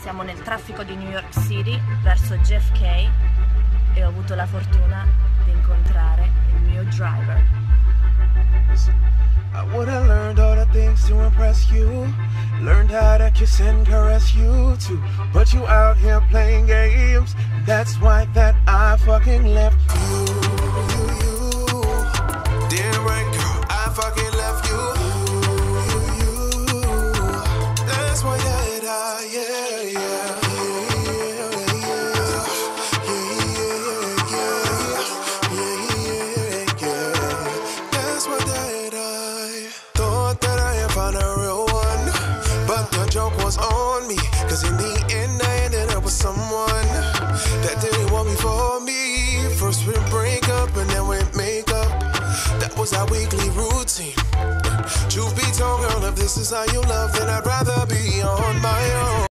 Siamo nel traffico di New York City verso JFK e ho avuto la fortuna di incontrare il mio driver. I would have learned all the things to impress you, learned how to kiss and caress you too, but you out here playing games, that's why that I fucking left you. Damn right girl, I fucking left you. That's why was on me, cause in the end I ended up with someone that didn't want me for me. First we break up and then we make up, that was our weekly routine. Truth be told, girl, if this is how you love, then I'd rather be on my own.